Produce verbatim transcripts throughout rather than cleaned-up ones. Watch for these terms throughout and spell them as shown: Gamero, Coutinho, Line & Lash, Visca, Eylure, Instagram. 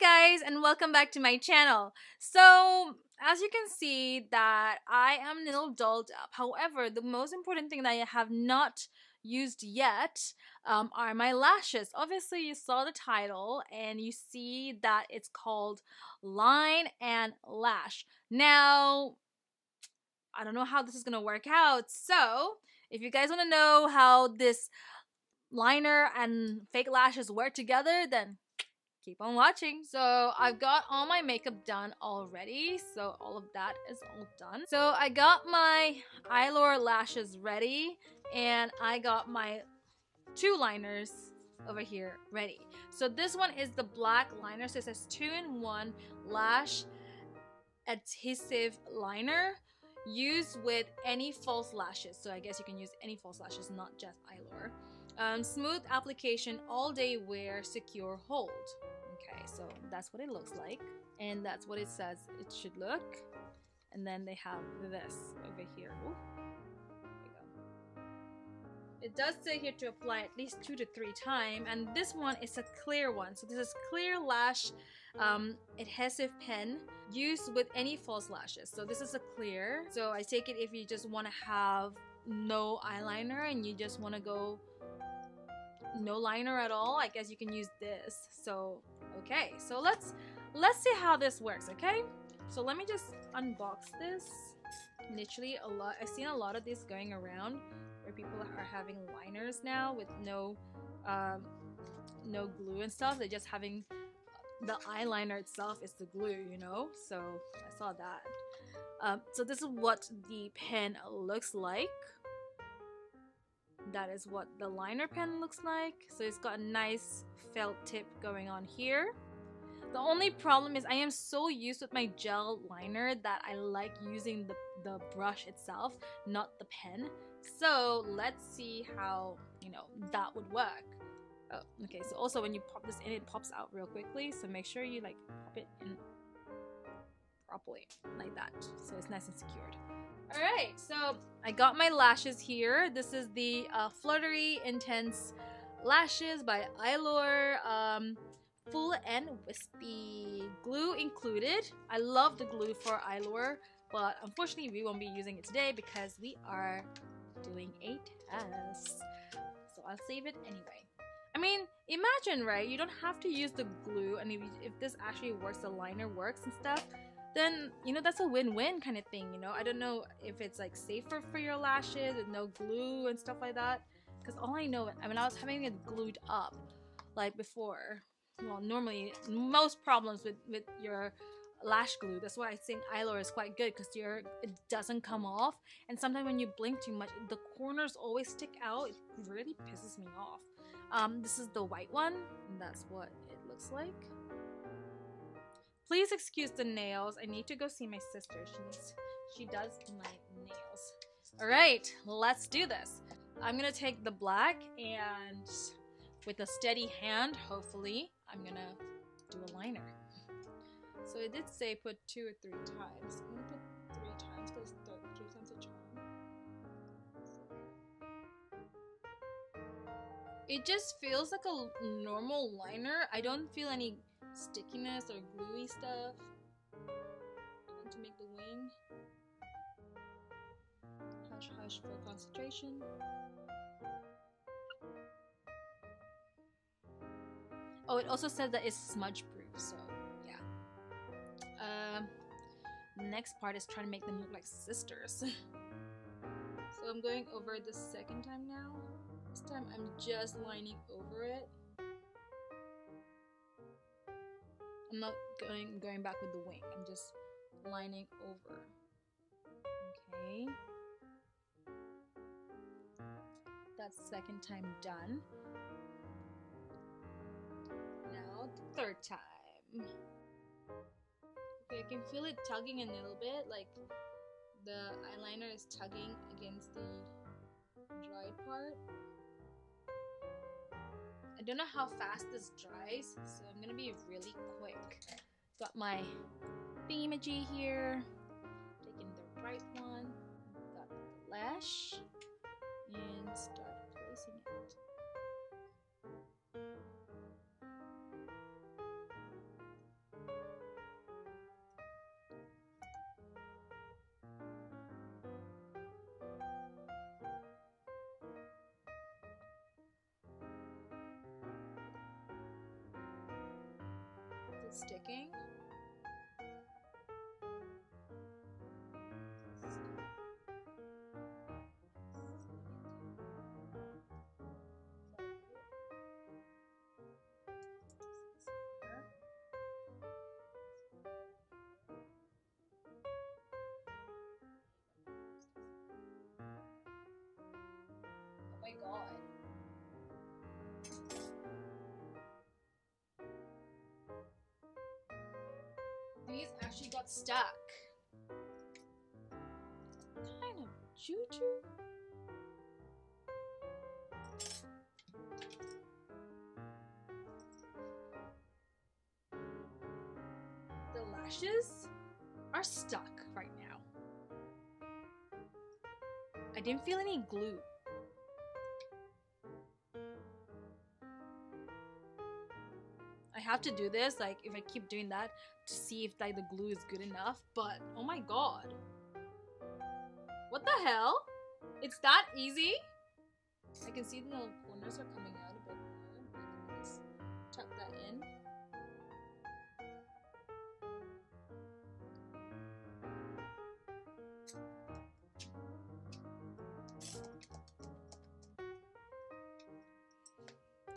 guys, and welcome back to my channel. So as you can see that I am a little dolled up. However, the most important thing that I have not used yet um, are my lashes. Obviously you saw the title and you see that it's called Line and Lash. Now I don't know how this is gonna work out, so if you guys want to know how this liner and fake lashes work together, then keep on watching. So I've got all my makeup done already, so all of that is all done. So I got my Eylure lashes ready and I got my two liners over here ready. So this one is the black liner, so it says two in one lash adhesive liner. Use with any false lashes, so I guess you can use any false lashes, not just Eylure. Um, smooth application, all day wear, secure hold. Okay, so that's what it looks like and that's what it says it should look. And then they have this over here. Ooh, there you go. It does say here to apply at least two to three times, and this one is a clear one, so this is clear lash um, adhesive pen, used with any false lashes. So this is a clear, so I take it if you just want to have no eyeliner and you just want to go no liner at all, I guess you can use this. So okay, so let's let's see how this works. Okay, so let me just unbox this. Literally a lot, I've seen a lot of this going around where people are having liners now with no um, no glue and stuff. They're just having the eyeliner itself is the glue, you know. So I saw that. Um, so this is what the pen looks like. That is what the liner pen looks like. So it's got a nice felt tip going on here. The only problem is I am so used with my gel liner that I like using the, the brush itself, not the pen. So let's see how, you know, that would work. Oh, okay, so also when you pop this in, it pops out real quickly, so make sure you like pop it in properly like that, so it's nice and secured. Alright, so I got my lashes here. This is the uh, Fluttery Intense Lashes by Eylure, um, full and wispy, glue included. I love the glue for Eylure, but unfortunately we won't be using it today because we are doing a test, so I'll save it anyway. I mean, imagine, right? You don't have to use the glue, and if, if this actually works, the liner works and stuff, then, you know, that's a win-win kind of thing, you know? I don't know if it's, like, safer for your lashes with no glue and stuff like that. Because all I know, I mean, I was having it glued up, like, before. Well, normally, most problems with, with your lash glue. That's why I think Eylure is quite good, because your it doesn't come off. And sometimes when you blink too much, the corners always stick out. It really pisses me off. Um, this is the white one, and that's what it looks like. Please excuse the nails. I need to go see my sister. She needs, she does my nails. All right, let's do this. I'm gonna take the black, and with a steady hand, hopefully, I'm gonna do a liner. So it did say put two or three times. I'm gonna put three times because three times a charm. It just feels like a normal liner. I don't feel any stickiness or gluey stuff. I want to make the wing. Hush hush for concentration. Oh, it also says that it's smudge proof, so yeah. Um, next part is trying to make them look like sisters. So I'm going over the second time now. This time I'm just lining over it. I'm not going going back with the wing. I'm just lining over. Okay. That's second time done. Now the third time. Okay, I can feel it tugging a little bit, like the eyeliner is tugging against the dried part. I don't know how fast this dries, so I'm gonna be really quick. Got my thingamajig here, taking the right one, got the lash, and start placing it. isn't sticking. Oh my God. These actually got stuck. What kind of juju? The lashes are stuck right now. I didn't feel any glue. I have to do this, like, if I keep doing that to see if, like, the glue is good enough, but oh my God. What the hell? It's that easy? I can see the little corners are coming out a bit more. I can just tuck that in.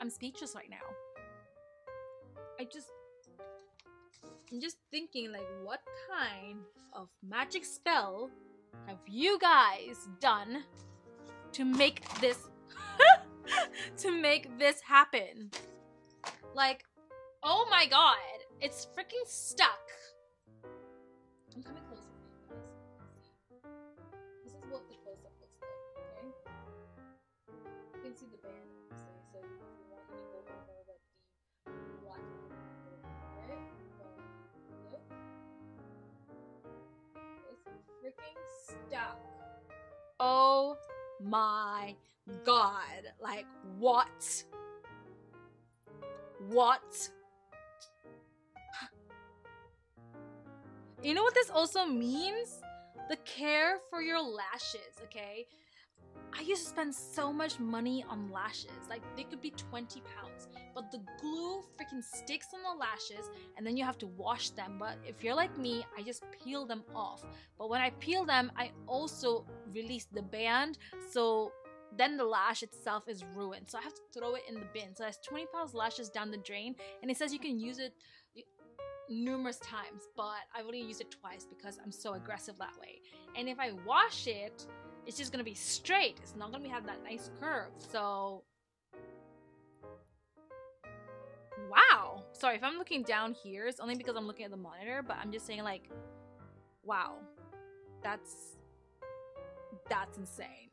I'm speechless right now. I just, I'm just thinking, like, what kind of magic spell have you guys done to make this, to make this happen? Like, oh my God, it's freaking stuck. I'm coming closer to you guys. This is what the close-up looks like, okay? You can see the band, obviously, so if you want me to go over with the black freaking stuck. Oh my God. Like, what? What? You know what this also means? The care for your lashes, okay? I used to spend so much money on lashes. Like, they could be twenty pounds, but the glue freaking sticks on the lashes and then you have to wash them. But if you're like me, I just peel them off. But when I peel them, I also release the band, so then the lash itself is ruined. So I have to throw it in the bin. So that's twenty pounds lashes down the drain, and it says you can use it numerous times, but I've only used it twice because I'm so aggressive that way. And if I wash it, it's just gonna be straight. It's not gonna have that nice curve. So, wow. Sorry if I'm looking down here, it's only because I'm looking at the monitor, but I'm just saying, like, wow, that's, that's insane.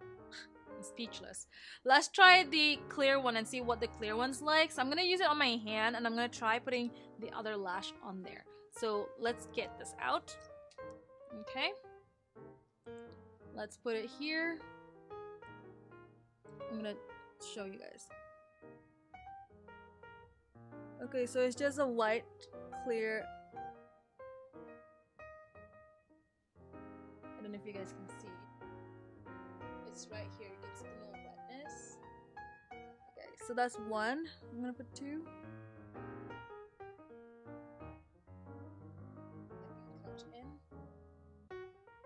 I'm speechless. Let's try the clear one and see what the clear one's like. So I'm gonna use it on my hand and I'm gonna try putting the other lash on there. So let's get this out, okay? Let's put it here. I'm gonna show you guys. Okay, so it's just a light, clear. I don't know if you guys can see. It's right here. You can see the little wetness. Okay, so that's one. I'm gonna put two. Let me catch in.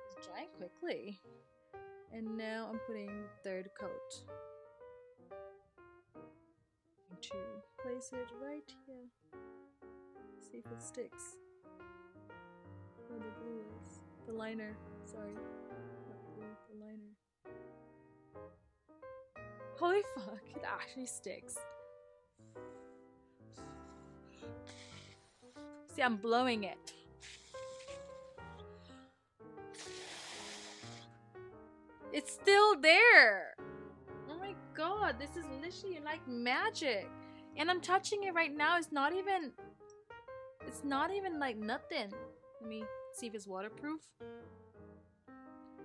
It's drying quickly. And now I'm putting the third coat. I'm going to place it right here. See if it sticks. Where the glue is. The liner. Sorry. Not glue, the liner. Holy fuck, it actually sticks. See, I'm blowing it. It's still there. Oh my God, this is literally like magic. And I'm touching it right now. It's not even, it's not even like nothing. Let me see if it's waterproof.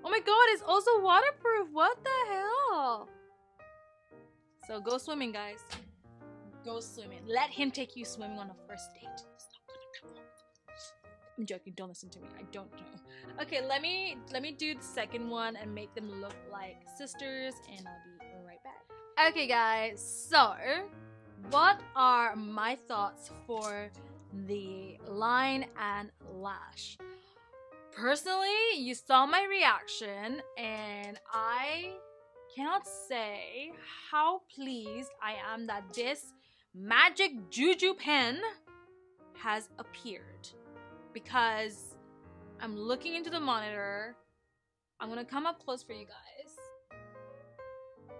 Oh my God, it's also waterproof. What the hell? So go swimming, guys. Go swimming. Let him take you swimming on a first date. I'm joking, don't listen to me, I don't know. Okay, let me let me do the second one and make them look like sisters, and I'll be right back. Okay guys, so What are my thoughts for the line and lash? Personally, you saw my reaction, and I cannot say how pleased I am that this magic juju pen has appeared, because I'm looking into the monitor. I'm gonna come up close for you guys.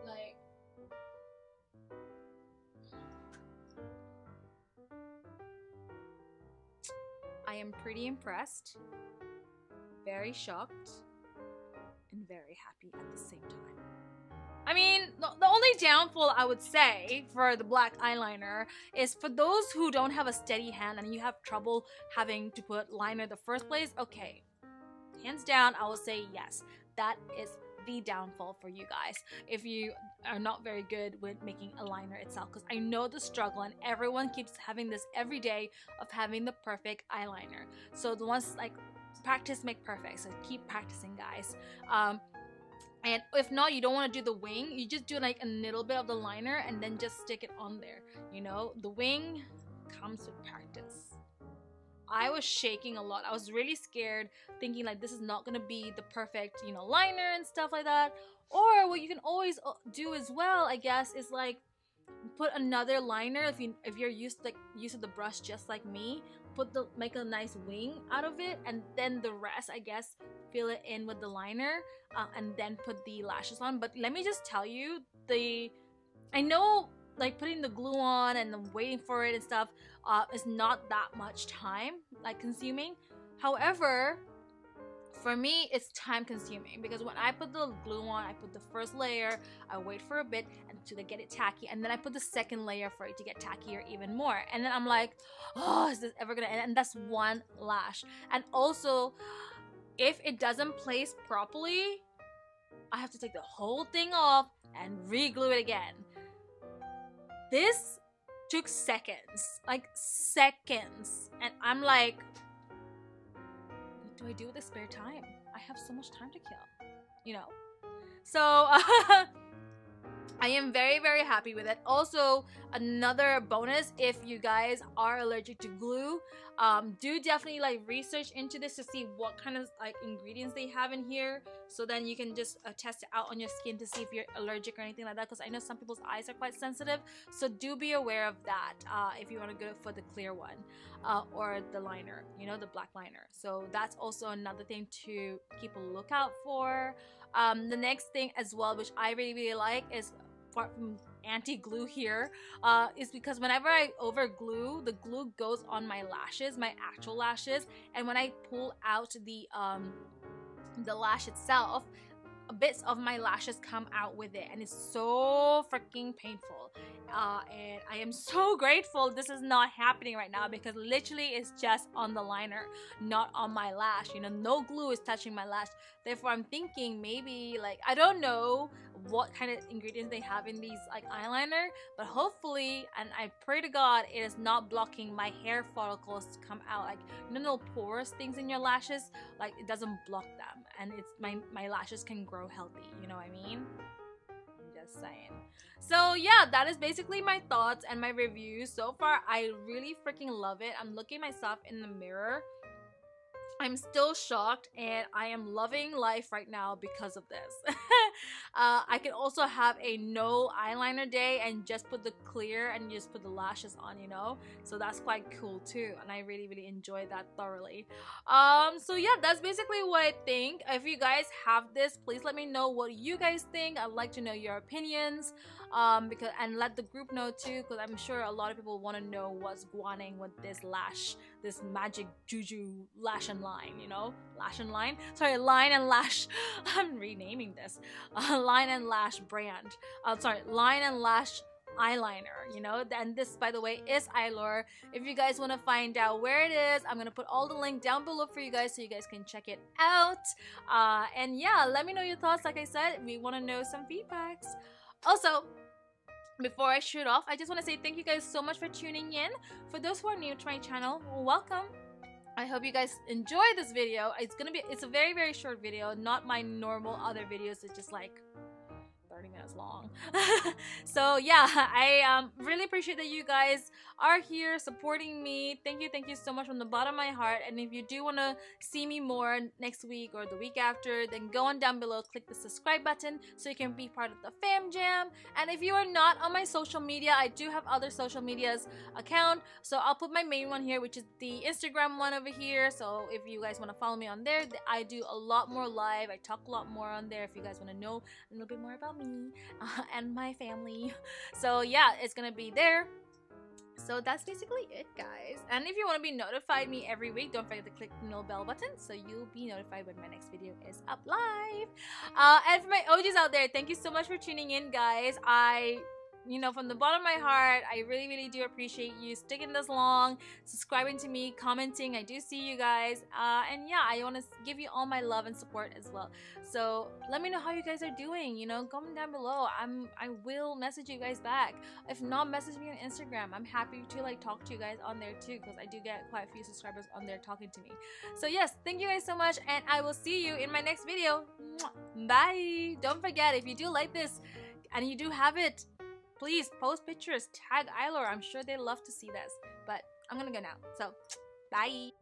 Like, I am pretty impressed, very shocked, and very happy at the same time. I mean, the, the only downfall I would say for the black eyeliner is for those who don't have a steady hand and you have trouble having to put liner in the first place. Okay. Hands down, I will say yes, that is the downfall for you guys if you are not very good with making a liner itself, because I know the struggle and everyone keeps having this every day of having the perfect eyeliner. So the ones like practice make perfect, so keep practicing, guys. Um, and if not, you don't want to do the wing, you just do like a little bit of the liner and then just stick it on there. You know, the wing comes with practice. I was shaking a lot. I was really scared, thinking like this is not gonna be the perfect, you know, liner and stuff like that. Or what you can always do as well, I guess, is like put another liner if you if you're used to, like used to the brush just like me. Put the make a nice wing out of it, and then the rest, I guess, fill it in with the liner, uh, and then put the lashes on. But let me just tell you, the I know. Like putting the glue on and then waiting for it and stuff uh, is not that much time, like consuming. However, for me, it's time consuming, because when I put the glue on, I put the first layer, I wait for a bit until they get it tacky, and then I put the second layer for it to get tackier even more. And then I'm like, oh, is this ever gonna end? And that's one lash. And also, if it doesn't place properly, I have to take the whole thing off and re-glue it again. This took seconds, like seconds. And I'm like, what do I do with the spare time? I have so much time to kill, you know? So uh, I am very, very happy with it. Also, another bonus, if you guys are allergic to glue, um, do definitely like research into this to see what kind of like ingredients they have in here. So then you can just uh, test it out on your skin to see if you're allergic or anything like that, because I know some people's eyes are quite sensitive. So do be aware of that uh, if you want to go for the clear one uh, or the liner, you know, the black liner. So that's also another thing to keep a lookout for. Um, the next thing as well, which I really, really like, is apart from anti-glue here, uh, is because whenever I over-glue, the glue goes on my lashes, my actual lashes. And when I pull out the... Um, the lash itself, bits of my lashes come out with it, and it's so freaking painful, uh, and I am so grateful this is not happening right now, because literally it's just on the liner, not on my lash. You know, no glue is touching my lash. Therefore, I'm thinking maybe, like, I don't know what kind of ingredients they have in these like eyeliner, but hopefully, and I pray to God, it is not blocking my hair follicles to come out, like, you know, little porous things in your lashes, like it doesn't block them, and it's my my lashes can grow healthy, you know what I mean? Just saying. So yeah, that is basically my thoughts and my reviews so far. I really freaking love it. I'm looking myself in the mirror, I'm still shocked, and I am loving life right now because of this. uh, I can also have a no eyeliner day and just put the clear and just put the lashes on, you know? So that's quite cool too, and I really, really enjoy that thoroughly. Um, so yeah, that's basically what I think. If you guys have this, please let me know what you guys think. I'd like to know your opinions. Um, because and let the group know too, because I'm sure a lot of people want to know what's going on with this lash, this magic juju lash and line, you know, lash and line. Sorry, line and lash. I'm renaming this uh, line and lash brand. Uh, sorry, line and lash eyeliner, you know. And this, by the way, is Eylure. If you guys want to find out where it is, I'm gonna put all the link down below for you guys so you guys can check it out. Uh, and yeah, let me know your thoughts. Like I said, we want to know some feedbacks. Also, before I shoot off, I just want to say thank you guys so much for tuning in. For those who are new to my channel, welcome. I hope you guys enjoy this video. It's gonna be, it's a very, very short video, not my normal other videos. It's just like recording as long. So yeah, I um, really appreciate that you guys are here supporting me. Thank you, thank you so much from the bottom of my heart. And if you do want to see me more next week or the week after, then go on down below, click the subscribe button so you can be part of the fam jam. And if you are not on my social media, I do have other social medias account, so I'll put my main one here, which is the Instagram one over here. So if you guys want to follow me on there, I do a lot more live, I talk a lot more on there if you guys want to know a little bit more about me uh, and my family. So yeah, it's gonna be there. So that's basically it, guys. And if you want to be notified me every week, don't forget to click the little bell button so you'll be notified when my next video is up live. Uh, and for my O Gs out there, thank you so much for tuning in, guys. I, you know, from the bottom of my heart, I really, really do appreciate you sticking this long, subscribing to me, commenting. I do see you guys. Uh, and yeah, I want to give you all my love and support as well. So let me know how you guys are doing. You know, comment down below. I'm, I will message you guys back. If not, message me on Instagram. I'm happy to like talk to you guys on there too, because I do get quite a few subscribers on there talking to me. So yes, thank you guys so much, and I will see you in my next video. Bye. Don't forget, if you do like this and you do have it, please post pictures, tag Eylure. I'm sure they love to see this. But I'm gonna go now. So, bye.